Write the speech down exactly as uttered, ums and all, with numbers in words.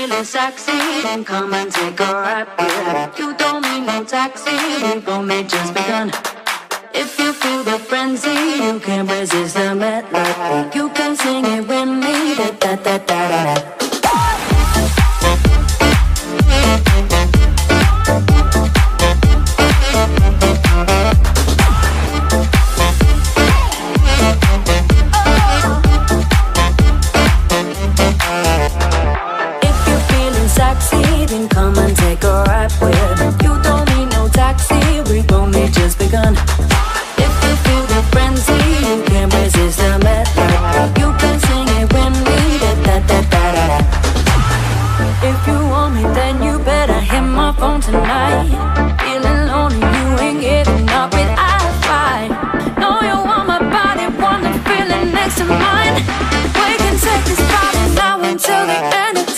feeling sexy, then come and take a ride with. You don't need no taxi, the moment just begun. If you feel the frenzy, you can resist the medley. You can sing it with me, da da da da da. Mine. We can take this party now until the end of